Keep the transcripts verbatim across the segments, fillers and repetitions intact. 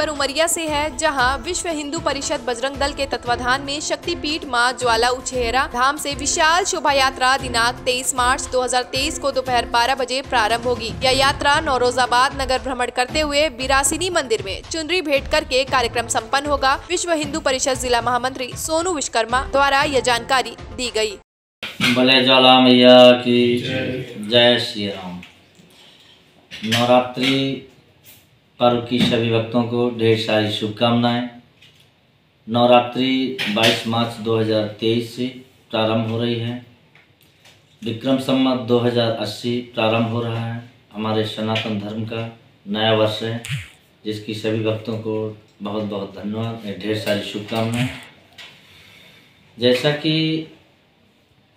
खबर उमरिया से है, जहां विश्व हिंदू परिषद बजरंग दल के तत्वाधान में शक्तिपीठ माँ ज्वाला उचेहरा धाम से विशाल शोभा यात्रा दिनांक तेईस मार्च दो हज़ार तेईस को दोपहर बारह बजे प्रारंभ होगी। यह यात्रा नौरोजाबाद नगर भ्रमण करते हुए बिरासिनी मंदिर में चुनरी भेंट करके कार्यक्रम सम्पन्न होगा। विश्व हिंदू परिषद जिला महामंत्री सोनू विश्वकर्मा द्वारा यह जानकारी दी गयी। भले ज्वाला मैया की जय श्री राम। नवरात्रि पर्व की सभी भक्तों को ढेर सारी शुभकामनाएं। नवरात्रि बाईस मार्च दो हज़ार तेईस से प्रारंभ हो रही है। विक्रम सम्मत दो हज़ार अस्सी प्रारंभ हो रहा है। हमारे सनातन धर्म का नया वर्ष है, जिसकी सभी भक्तों को बहुत बहुत धन्यवाद, ढेर सारी शुभकामनाएं। जैसा कि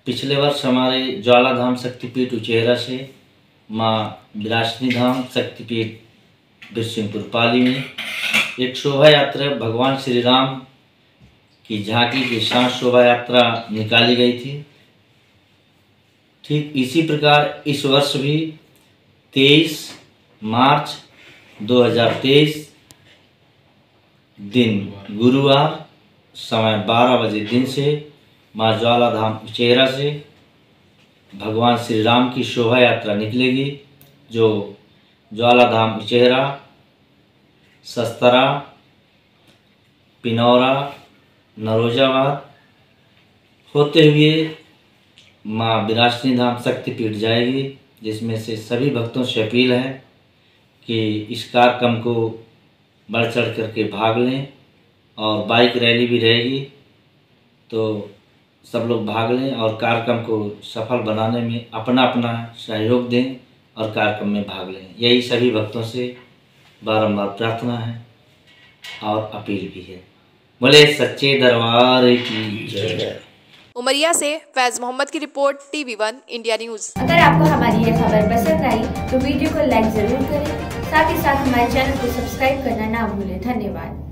पिछले वर्ष हमारे ज्वाला धाम शक्तिपीठ उचेहरा से माँ बिलासपुर धाम शक्तिपीठ बरसिंहपुर पाली में एक शोभा यात्रा भगवान श्री राम की झांकी के साथ शोभा यात्रा निकाली गई थी। ठीक इसी प्रकार इस वर्ष भी तेईस मार्च दो हज़ार तेईस दिन गुरुवार समय बारह बजे दिन से माँ ज्वाला धाम उचेहरा से भगवान श्री राम की शोभा यात्रा निकलेगी, जो ज्वाला धाम उचेहरा, सस्तरा, पिनौरा, नौरोजाबाद होते हुए माँ विराशि धाम शक्तिपीठ जाएगी। जिसमें से सभी भक्तों से अपील है कि इस कार्यक्रम को बढ़ चढ़ करके भाग लें, और बाइक रैली भी रहेगी, तो सब लोग भाग लें और कार्यक्रम को सफल बनाने में अपना अपना सहयोग दें और कार्यक्रम में भाग लें। यही सभी भक्तों से बारंबार प्रार्थना है और अपील भी है। बोले सच्चे दरबार की जय। उमरिया से फैज मोहम्मद की report, TV one India news. अगर आपको हमारी यह खबर पसंद आई तो वीडियो को लाइक जरूर करें, साथ ही साथ हमारे चैनल को सब्सक्राइब करना ना भूलें। धन्यवाद।